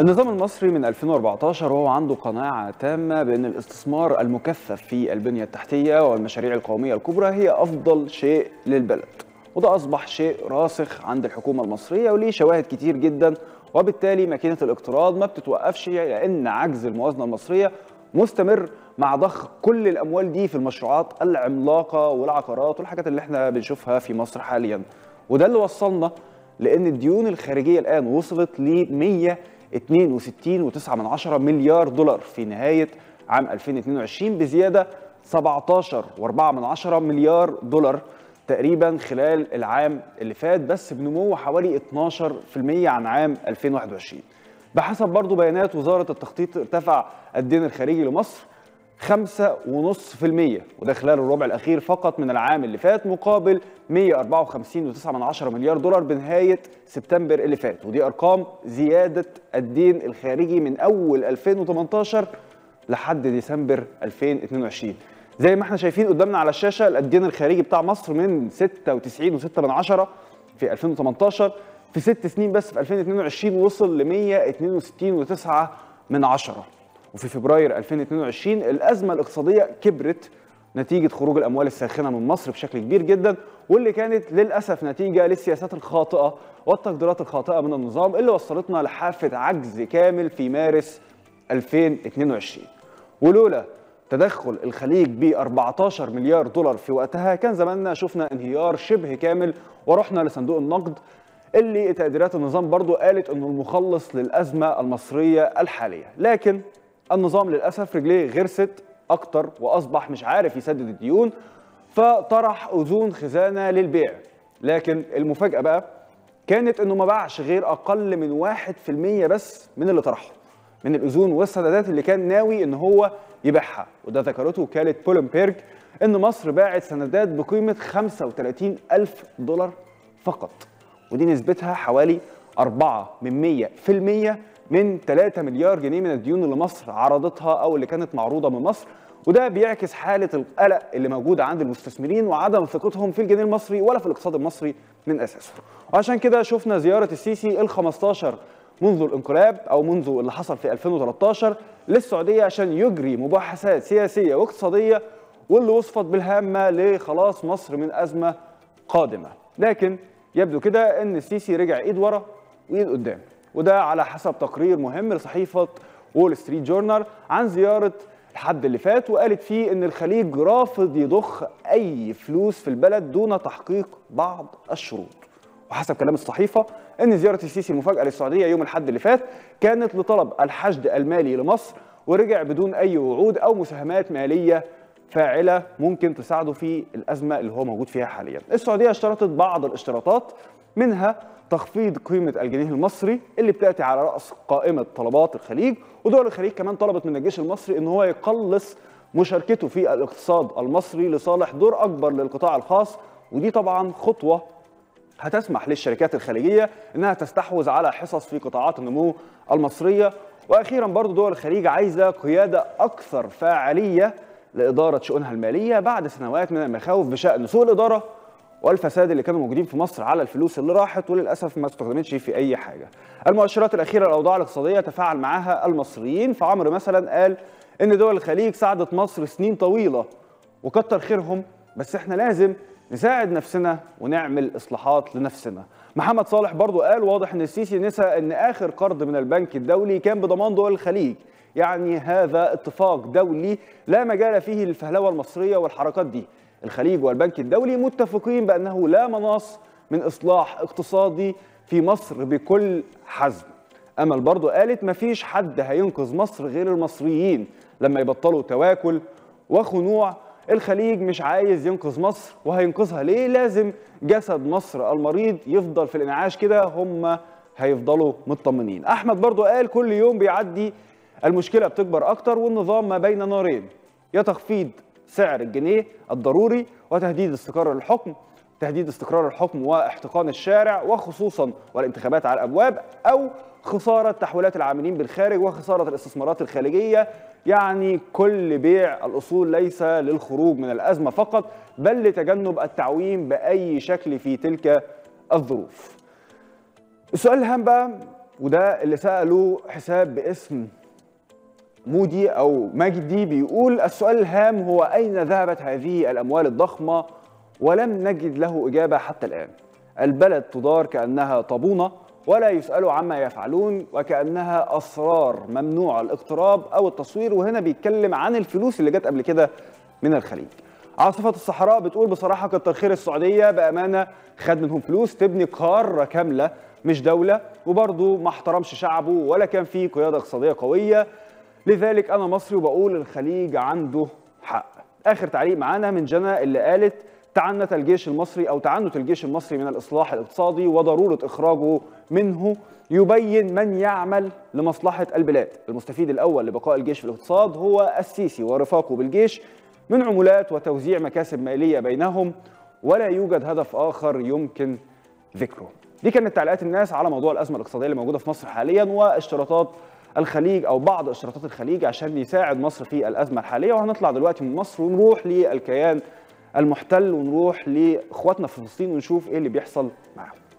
النظام المصري من 2014 وهو عنده قناعة تامة بأن الاستثمار المكثف في البنية التحتية والمشاريع القومية الكبرى هي أفضل شيء للبلد، وده أصبح شيء راسخ عند الحكومة المصرية وليه شواهد كتير جدا، وبالتالي ماكينة الاقتراض ما بتتوقفش، لأن عجز الموازنة المصرية مستمر مع ضخ كل الأموال دي في المشروعات العملاقة والعقارات والحاجات اللي احنا بنشوفها في مصر حاليا. وده اللي وصلنا لأن الديون الخارجية الآن وصلت ل 162.9 مليار دولار في نهاية عام 2022، بزيادة 17.4 مليار دولار تقريبا خلال العام اللي فات، بس بنمو حوالي 12% عن عام 2021. بحسب برضو بيانات وزارة التخطيط ارتفع الدين الخارجي لمصر 5.5%، وده خلال الربع الأخير فقط من العام اللي فات، مقابل 154.9 مليار دولار بنهاية سبتمبر اللي فات. ودي أرقام زيادة الدين الخارجي من أول 2018 لحد ديسمبر 2022. زي ما احنا شايفين قدامنا على الشاشة، الدين الخارجي بتاع مصر من 96.6 في 2018 في 6 سنين بس في 2022 وصل ل 162.9. وفي فبراير 2022 الأزمة الاقتصادية كبرت نتيجة خروج الأموال الساخنة من مصر بشكل كبير جدا، واللي كانت للأسف نتيجة للسياسات الخاطئة والتقديرات الخاطئة من النظام اللي وصلتنا لحافة عجز كامل في مارس 2022. ولولا تدخل الخليج ب 14 مليار دولار في وقتها كان زماننا شفنا انهيار شبه كامل ورحنا لصندوق النقد، اللي تقديرات النظام برضو قالت انه المخلص للأزمة المصرية الحالية. لكن النظام للأسف رجليه غرست أكتر وأصبح مش عارف يسدد الديون، فطرح أذون خزانة للبيع. لكن المفاجأة بقى كانت إنه ما باعش غير أقل من 1% بس من اللي طرحه، من الأذون والسندات اللي كان ناوي إن هو يبيعها. وده ذكرته وكالة بولنبرج إن مصر باعت سندات بقيمة 35,000 دولار فقط، ودي نسبتها حوالي 4% من 3 مليار جنيه من الديون اللي مصر عرضتها أو اللي كانت معروضة من مصر. وده بيعكس حالة القلق اللي موجودة عند المستثمرين وعدم ثقتهم في الجنيه المصري ولا في الاقتصاد المصري من أساسه. وعشان كده شفنا زيارة السيسي ال15 منذ الانقلاب أو منذ اللي حصل في 2013 للسعودية عشان يجري مباحثات سياسية واقتصادية، واللي وصفت بالهامة لخلاص مصر من أزمة قادمة. لكن يبدو كده إن السيسي رجع إيد ورا وإيد قدام، وده على حسب تقرير مهم لصحيفة وول ستريت جورنال عن زيارة الحد اللي فات، وقالت فيه إن الخليج رافض يضخ أي فلوس في البلد دون تحقيق بعض الشروط. وحسب كلام الصحيفة إن زيارة السيسي المفاجأة للسعودية يوم الحد اللي فات كانت لطلب الحشد المالي لمصر، ورجع بدون أي وعود أو مساهمات مالية فاعلة ممكن تساعده في الأزمة اللي هو موجود فيها حاليا. السعودية اشترطت بعض الاشتراطات، منها تخفيض قيمة الجنيه المصري اللي بتأتي على رأس قائمة طلبات الخليج، ودول الخليج كمان طلبت من الجيش المصري إن هو يقلص مشاركته في الاقتصاد المصري لصالح دور أكبر للقطاع الخاص. ودي طبعا خطوة هتسمح للشركات الخليجية إنها تستحوذ على حصص في قطاعات النمو المصرية. وأخيرا برضو دول الخليج عايزة قيادة أكثر فاعلية لإدارة شؤونها المالية بعد سنوات من المخاوف بشأن سوء الإدارة والفساد اللي كانوا موجودين في مصر على الفلوس اللي راحت وللأسف ما استخدمتش في أي حاجة. المؤشرات الأخيرة الأوضاع الاقتصادية تفاعل معها المصريين، فعمرو مثلا قال إن دول الخليج ساعدت مصر سنين طويلة وكتر خيرهم، بس إحنا لازم نساعد نفسنا ونعمل إصلاحات لنفسنا. محمد صالح برضو قال واضح إن السيسي نسى إن آخر قرض من البنك الدولي كان بضمان دول الخليج، يعني هذا اتفاق دولي لا مجال فيه للفهلوة المصرية والحركات دي. الخليج والبنك الدولي متفقين بأنه لا مناص من إصلاح اقتصادي في مصر بكل حزم. أمل برضو قالت مفيش حد هينقذ مصر غير المصريين لما يبطلوا تواكل وخنوع. الخليج مش عايز ينقذ مصر، وهينقذها ليه؟ لازم جسد مصر المريض يفضل في الانعاش كده، هم هيفضلوا مطمنين. أحمد برضو قال كل يوم بيعدي المشكلة بتكبر أكتر، والنظام ما بين نارين، يا تخفيض سعر الجنيه الضروري وتهديد استقرار الحكم، تهديد استقرار الحكم واحتقان الشارع وخصوصا والانتخابات على الأبواب، أو خسارة تحويلات العاملين بالخارج وخسارة الاستثمارات الخارجية. يعني كل بيع الأصول ليس للخروج من الأزمة فقط، بل لتجنب التعويم بأي شكل في تلك الظروف. السؤال الهام بقى وده اللي سأله حساب باسم مودي أو مجدي، بيقول السؤال الهام هو أين ذهبت هذه الأموال الضخمة؟ ولم نجد له إجابة حتى الآن. البلد تدار كأنها طابونة ولا يسألوا عما يفعلون، وكأنها أسرار ممنوع الاقتراب أو التصوير. وهنا بيتكلم عن الفلوس اللي جت قبل كده من الخليج. عاصفة الصحراء بتقول بصراحة كتر خير السعودية، بأمانة خد منهم فلوس تبني قارة كاملة مش دولة، وبرضه ما احترمش شعبه ولا كان فيه قيادة اقتصادية قوية. لذلك أنا مصري وبقول الخليج عنده حق. آخر تعليق معانا من جنى اللي قالت تعنت الجيش المصري من الإصلاح الاقتصادي وضرورة إخراجه منه، يبين من يعمل لمصلحة البلاد. المستفيد الأول لبقاء الجيش في الاقتصاد هو السيسي ورفاقه بالجيش من عمولات وتوزيع مكاسب مالية بينهم، ولا يوجد هدف آخر يمكن ذكره. دي كانت تعليقات الناس على موضوع الأزمة الاقتصادية اللي موجودة في مصر حاليا واشتراطات الخليج أو بعض اشتراطات الخليج عشان يساعد مصر في الأزمة الحالية. وهنطلع دلوقتي من مصر ونروح للكيان المحتل ونروح لإخواتنا في فلسطين ونشوف إيه اللي بيحصل معاهم.